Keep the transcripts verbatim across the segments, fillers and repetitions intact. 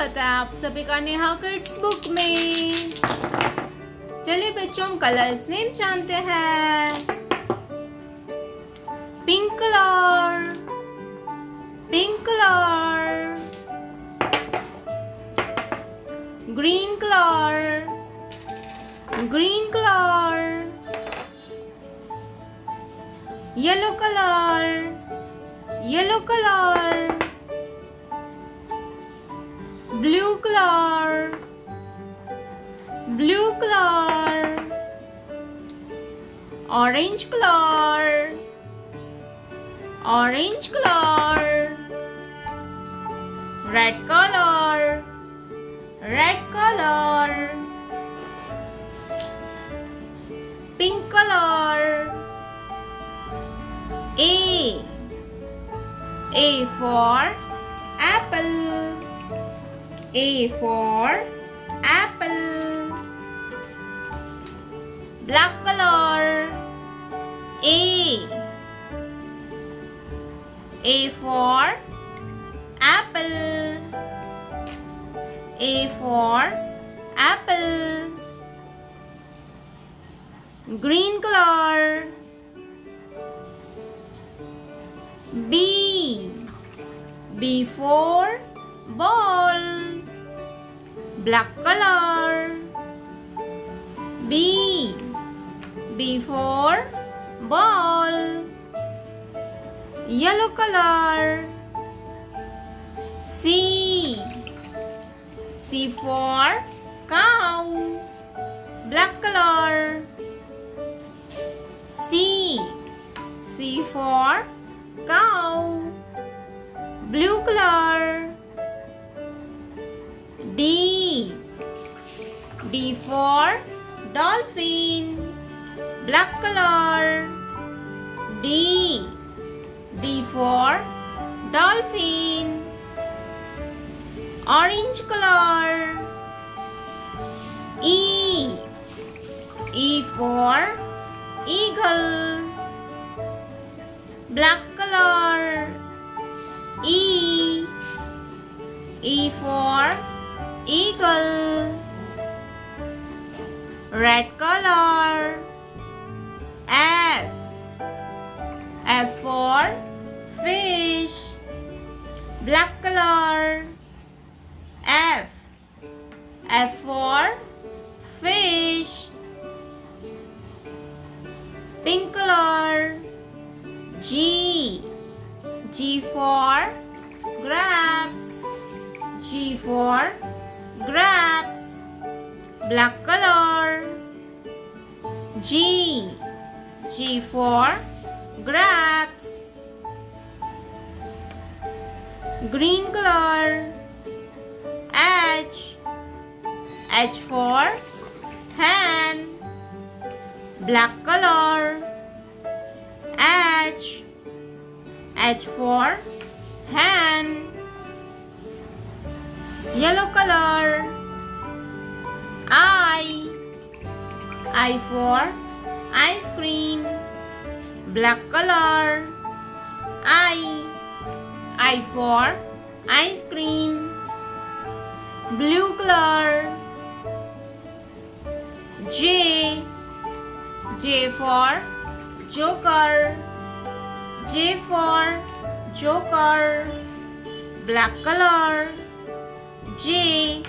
स्वागत है आप सभी का नेहा किड्स बुक में। चलिए बच्चों, हम कलर्स नेम जानते हैं। Pink colour, pink colour, green colour, green colour, yellow colour, yellow colour, blue color, blue color, orange color, orange color, red color, red color, pink color, A, A for apple, A for apple. Black color, A, A for apple, A for apple. Green color, B, B for ball. Black color, B, B for ball. Yellow color, C, C for cow. Black color, C, C for cow. Blue color, D, D for dolphin. Black color, D, D for dolphin. Orange color, E, E for eagle. Black color, E, E for eagle. Red color, F, F for fish. Black color, F, F for fish. Pink color, G, G for grapes, G for grapes. Black color, G, G for grapes. Green color, H, H for hen. Black color, H, H for hen. Yellow color, I, I for ice cream. Black color, I, I for ice cream. Blue color, J, J for joker, J for joker. Black color, J,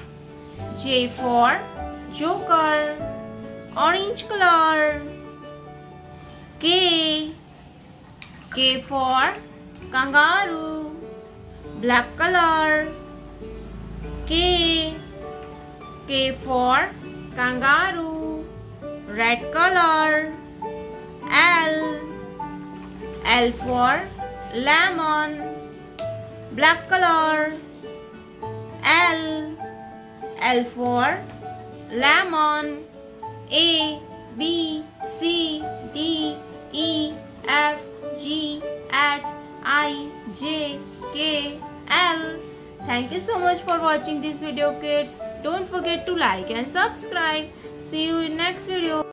J for joker. Orange color, K, K for kangaroo. Black color, K, K for kangaroo. Red color, L, L for lemon. Black color, L, L for lemon. A, B, C, D, E, F, G, H, I, J, K, L. Thank you so much for watching this video, kids. Don't forget to like and subscribe. See you in next video.